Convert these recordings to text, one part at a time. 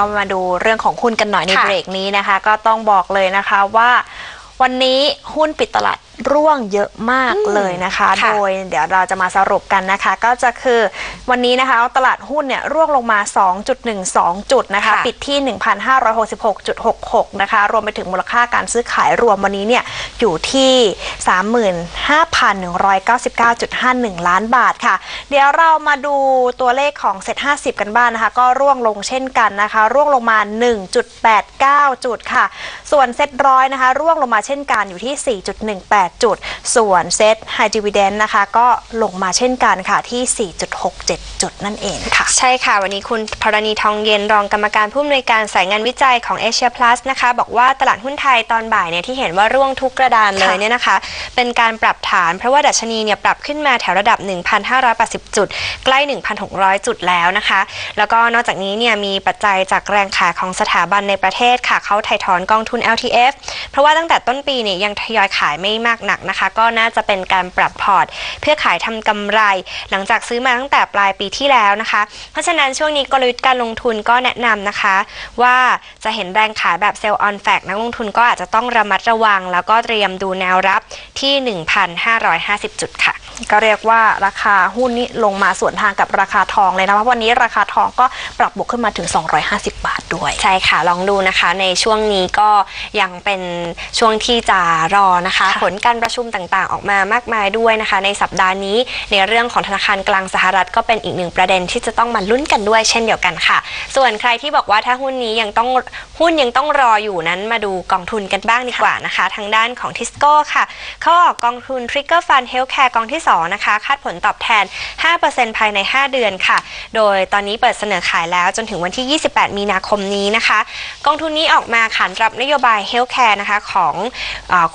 ก็มาดูเรื่องของหุ้นกันหน่อยในเบรกนี้นะคะก็ต้องบอกเลยนะคะว่าวันนี้หุ้นปิดตลาดร่วงเยอะมากเลยนะคะโดยเดี๋ยวเราจะมาสรุปกันนะคะก็จะคือวันนี้นะคะตลาดหุ้นเนี่ยร่วงลงมา 2.12 จุดนะคะปิดที่ 1,566.66 นะคะรวมไปถึงมูลค่าการซื้อขายรวมวันนี้เนี่ยอยู่ที่ 35,199.51 ล้านบาทค่ะเดี๋ยวเรามาดูตัวเลขของเซ็ต50กันบ้างนะคะก็ร่วงลงเช่นกันนะคะร่วงลงมา 1.89 จุดค่ะส่วนเซ็ตร้อยนะคะร่วงลงมาเช่นกันอยู่ที่ 4.18จุดส่วนเซ็ตไฮดิวิเดนนะคะก็ลงมาเช่นกันค่ะที่ 4.67 จุดนั่นเองค่ะใช่ค่ะวันนี้คุณพรณีทองเย็นรองกรรมการผู้อำนวยการสายงานวิจัยของ Asia Plus นะคะบอกว่าตลาดหุ้นไทยตอนบ่ายเนี่ยที่เห็นว่าร่วงทุกกระดานเลยเนี่ยนะคะเป็นการปรับฐานเพราะว่าดัชนีเนี่ยปรับขึ้นมาแถวระดับ 1,580 จุดใกล้ 1,600 จุดแล้วนะคะแล้วก็นอกจากนี้เนี่ยมีปัจจัยจากแรงขายของสถาบันในประเทศค่ะเขาถ่ายถอนกองทุน LTF เพราะว่าตั้งแต่ต้นปีเนี่ยยังทยอยขายไม่มากหนักนะคะก็น่าจะเป็นการปรับพอร์ตเพื่อขายทำกำไรหลังจากซื้อมาตั้งแต่ปลายปีที่แล้วนะคะเพราะฉะนั้นช่วงนี้กลยุทธ์การลงทุนก็แนะนำนะคะว่าจะเห็นแรงขายแบบเซลล์ออนแฟกนักลงทุนก็อาจจะต้องระมัดระวังแล้วก็เตรียมดูแนวรับที่ 1,550 จุดค่ะก็เรียกว่าราคาหุ้นนี่ลงมาส่วนทางกับราคาทองเลยนะเพราะวันนี้ราคาทองก็ปรับบวกขึ้นมาถึง250บาทด้วยใช่ค่ะลองดูนะคะในช่วงนี้ก็ยังเป็นช่วงที่จะรอนะคะผลการประชุมต่างๆออกมามากมายด้วยนะคะในสัปดาห์นี้ในเรื่องของธนาคารกลางสหรัฐก็เป็นอีกหนึ่งประเด็นที่จะต้องมาลุ้นกันด้วยเช่นเดียวกันค่ะส่วนใครที่บอกว่าถ้าหุ้นยังต้องรออยู่นั้นมาดูกองทุนกันบ้างดีกว่านะคะทางด้านของทิสโก้ค่ะเขาออกกองทุน Trigger Fund Healthcare กองที่2นะคะคาดผลตอบแทน 5% ภายใน5เดือนค่ะโดยตอนนี้เปิดเสนอขายแล้วจนถึงวันที่28มีนาคมนี้นะคะกองทุนนี้ออกมาขานรับนโยบาย Healthcare นะคะของ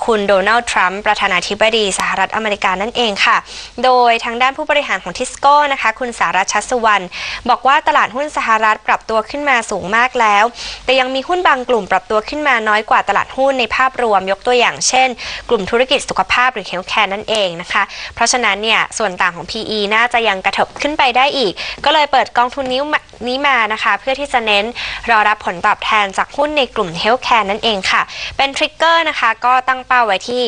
คุณโดนัลด์ทรัมป์ประธานาธิบดีสหรัฐอเมริกานั่นเองค่ะโดยทางด้านผู้บริหารของทิสโก้นะคะคุณสารัช ชัชวรรณบอกว่าตลาดหุ้นสหรัฐปรับตัวขึ้นมาสูงมากแล้วแต่ยังมีหุ้นบางกลุ่มปรับตัวขึ้นมาน้อยกว่าตลาดหุ้นในภาพรวมยกตัวอย่างเช่นกลุ่มธุรกิจสุขภาพหรือ Healthcare นั่นเองนะคะเพราะฉะนั้นเนี่ยส่วนต่างของ PE น่าจะยังกระเถิบขึ้นไปได้อีกก็เลยเปิดกองทุนนี้มานะคะเพื่อที่จะเน้นรอรับผลตอบแทนจากหุ้นในกลุ่ม Healthcare นั่นเองค่ะเป็นทริกเกอร์นะคะก็ตั้งเป้าไว้ที่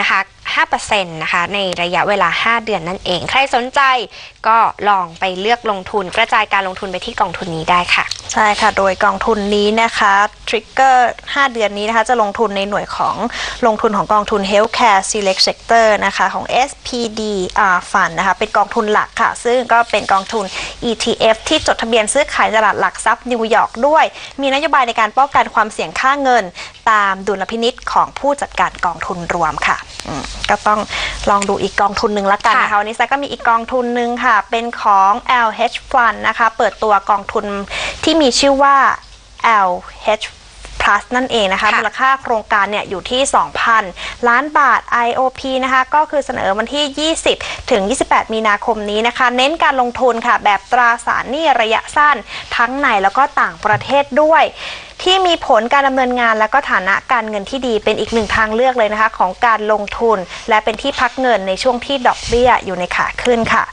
นะคะ 5% นะคะในระยะเวลา5เดือนนั่นเองใครสนใจก็ลองไปเลือกลงทุนกระจายการลงทุนไปที่กองทุนนี้ได้ค่ะใช่ค่ะโดยกองทุนนี้นะคะทริกเกอร์5เดือนนี้นะคะจะลงทุนในหน่วยของลงทุนของกองทุน Healthcare Select Sector นะคะของ SPD Fund นะคะเป็นกองทุนหลักค่ะซึ่งก็เป็นกองทุน ETF ที่จดทะเบียนซื้อขายตลาดหลักทรัพย์นิวยอร์กด้วยมีนโยบายในการป้องกันความเสี่ยงค่าเงินตามดุลพินิจของผู้จัดการกองทุนรวมค่ะก็ต้องลองดูอีกกองทุนหนึ่งละกันนะคะวันนี้แซก็มีอีกกองทุนหนึ่งค่ะเป็นของ LH Fund นะคะเปิดตัวกองทุนที่มีชื่อว่า LH Plus นั่นเองนะคะมูลค่าโครงการเนี่ยอยู่ที่ 2,000 ล้านบาท IOP นะคะก็คือเสนอวันที่ 20 ถึง 28 มีนาคมนี้นะคะเน้นการลงทุนค่ะแบบตราสารหนี้ระยะสั้นทั้งในแล้วก็ต่างประเทศด้วยที่มีผลการดำเนินงานและก็ฐานะการเงินที่ดีเป็นอีกหนึ่งทางเลือกเลยนะคะของการลงทุนและเป็นที่พักเงินในช่วงที่ดอกเบี้ยอยู่ในขาขึ้นค่ะ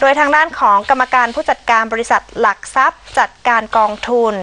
โดยทางด้านของกรรมการผู้จัดการบริษัทหลักทรัพย์จัดการกองทุน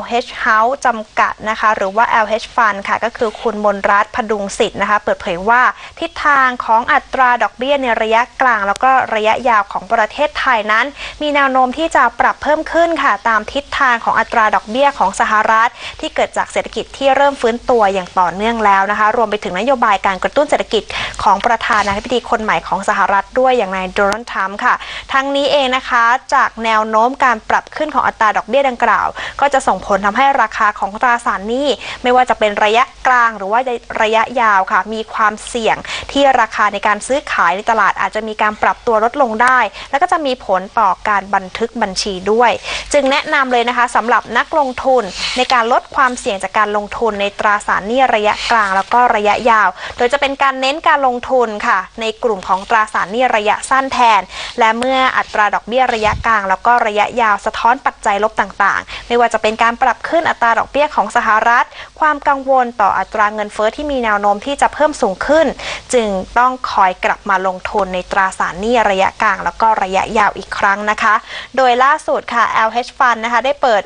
LH House จำกัดนะคะหรือว่า LH Fund ค่ะก็คือคุณมนรัตน์ พดุงสิทธิ์นะคะเปิดเผยว่าทิศทางของอัตราดอกเบี้ยในระยะกลางแล้วก็ระยะยาวของประเทศไทยนั้นมีแนวโน้มที่จะปรับเพิ่มขึ้นค่ะตามทิศทางของอัตราดอกเบี้ยของสหรัฐที่เกิดจากเศรษฐกิจที่เริ่มฟื้นตัวอย่างต่อเนื่องแล้วนะคะรวมไปถึงนโยบายการกระตุ้นเศรษฐกิจของประธานาธิบดีคนใหม่ของสหรัฐด้วยอย่างนายโดนัลด์ ทรัมป์ค่ะทั้งนี้เองนะคะจากแนวโน้มการปรับขึ้นของอัตราดอกเบี้ยดังกล่าวก็จะส่งผลทำให้ราคาของตราสารหนี้ไม่ว่าจะเป็นระยะกลางหรือว่าระยะยาวค่ะมีความเสี่ยงที่ราคาในการซื้อขายในตลาดอาจจะมีการปรับตัวลดลงได้และก็จะมีผลต่อการบันทึกบัญชีด้วยจึงแนะนำเลยนะคะสำหรับนักลงทุนในการลดความเสี่ยงจากการลงทุนในตราสารหนี้ระยะกลางแล้วก็ระยะยาวโดยจะเป็นการเน้นการลงทุนค่ะในกลุ่มของตราสารหนี้ระยะสั้นแทนและเมื่ออัตราดอกเบี้ยระยะกลางแล้วก็ระยะยาวสะท้อนปัจจัยลบต่างๆไม่ว่า ว่าจะเป็นการปรับขึ้นอัตราดอกเบี้ยของสหรัฐความกังวลต่ออัตราเงินเฟ้อที่มีแนวโน้มที่จะเพิ่มสูงขึ้นจึงต้องคอยกลับมาลงทุนในตราสารหนี้ระยะกลางแล้วก็ระยะยาวอีกครั้งนะคะโดยล่าสุดค่ะ LH Fund นะคะได้เปิด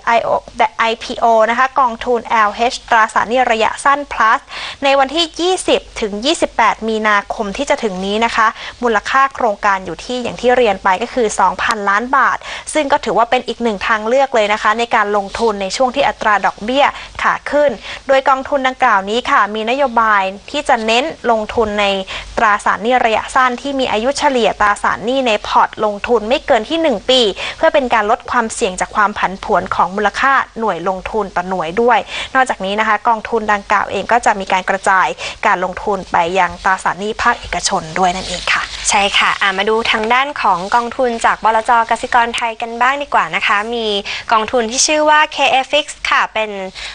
IPO นะคะกองทุน LH ตราสารหนี้ระยะสั้น plus ในวันที่ 20 ถึง 28 มีนาคมที่จะถึงนี้นะคะมูลค่าโครงการอยู่ที่อย่างที่เรียนไปก็คือ 2,000 ล้านบาทซึ่งก็ถือว่าเป็นอีกหนึ่งทางเลือกเลยนะคะในการลงทุนในช่วงที่อัตราดอกเบี้ยขาขึ้นโดยกองทุนดังกล่าวนี้ค่ะมีนโยบายที่จะเน้นลงทุนในตราสารหนี้ระยะสั้นที่มีอายุเฉลี่ยตราสารหนี้ในพอร์ตลงทุนไม่เกินที่1ปีเพื่อเป็นการลดความเสี่ยงจากความผันผวนของมูลค่าหน่วยลงทุนต่อหน่วยด้วยนอกจากนี้นะคะกองทุนดังกล่าวเองก็จะมีการกระจายการลงทุนไปยังตราสารหนี้ภาคเอกชนด้วยนั่นเองค่ะใช่ค่ะมาดูทางด้านของกองทุนจากบลจ.กสิกรไทยกันบ้างดีกว่านะคะมีกองทุนที่ชื่อว่า KFX ค่ะเป็น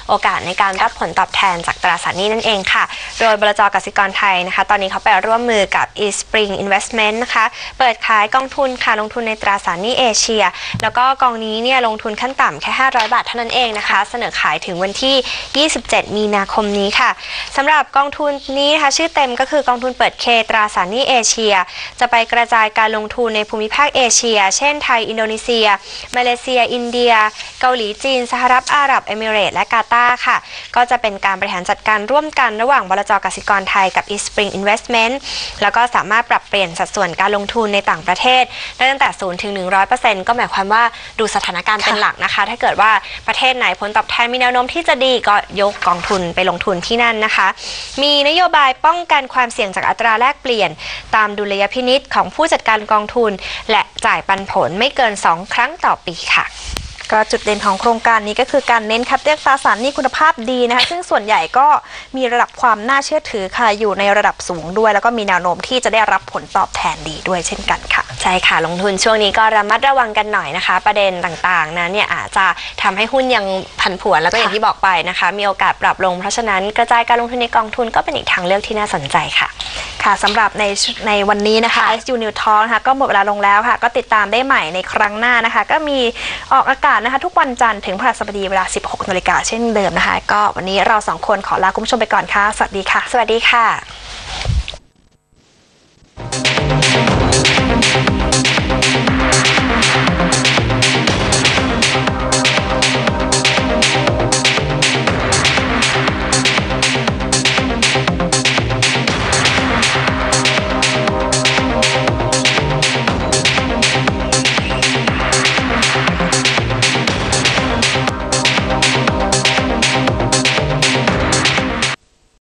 โอกาสในการรับผลตอบแทนจากตราสารหนี้นั่นเองค่ะโดยบลจ.กสิกรไทยนะคะตอนนี้เขาไปร่วมมือกับ E Spring Investment นะคะเปิดขายกองทุนค่ะลงทุนในตราสารหนี้เอเชียแล้วก็กองนี้เนี่ยลงทุนขั้นต่ำแค่500บาทเท่านั้นเองนะคะเสนอขายถึงวันที่27มีนาคมนี้ค่ะสำหรับกองทุนนี้นะคะชื่อเต็มก็คือกองทุนเปิดเคตราสารหนี้เอเชียจะไปกระจายการลงทุนในภูมิภาคเอเชียเช่นไทยอินโดนีเซียมาเลเซียอินเดียเกาหลีจีนสหรัฐอาหรับเอมิเรตส์และกาตาร์ค่ะก็จะเป็นการบริหารจัดการร่วมกันระหว่างบลจ.กสิกรไทยกับ E Spring Investment แล้วก็สามารถปรับเปลี่ยนสัดส่วนการลงทุนในต่างประเทศได้ตั้งแต่ 0 ถึง 100% ก็หมายความว่าดูสถานการณ์เป็นหลักนะคะถ้าเกิดว่าประเทศไหนผลตอบแทนมีแนวโน้มที่จะดีก็ยกกองทุนไปลงทุนที่นั่นนะคะมีนโยบายป้องกันความเสี่ยงจากอัตราแลกเปลี่ยนตามดุลยพินิจของผู้จัดการกองทุนและจ่ายปันผลไม่เกิน2ครั้งต่อปีค่ะก็จุดเด่นของโครงการนี้ก็คือการเน้นคัดเลือกตราสารหนี้คุณภาพดีนะคะซึ่งส่วนใหญ่ก็มีระดับความน่าเชื่อถือค่ะอยู่ในระดับสูงด้วยแล้วก็มีแนวโน้มที่จะได้รับผลตอบแทนดีด้วยเช่นกันค่ะใช่ค่ะลงทุนช่วงนี้ก็ระมัดระวังกันหน่อยนะคะประเด็นต่างๆนะเนี่ยอาจจะทำให้หุ้นยังผันผวนแล้วก็อย่างที่บอกไปนะคะมีโอกาสปรับลงเพราะฉะนั้นกระจายการลงทุนในกองทุนก็เป็นอีกทางเลือกที่น่าสนใจค่ะค่ะสำหรับในวันนี้นะคะ ICU New Talk นะคะก็หมดเวลาลงแล้วค่ะก็ติดตามได้ใหม่ในครั้งหน้านะคะก็มีออกอากาศนะคะทุกวันจันทร์ถึงพฤหัสบดีเวลา 16:00 น.เช่นเดิมนะคะก็วันนี้เรา2 คนขอลาคุณผู้ชมไปก่อนค่ะสวัสดีค่ะ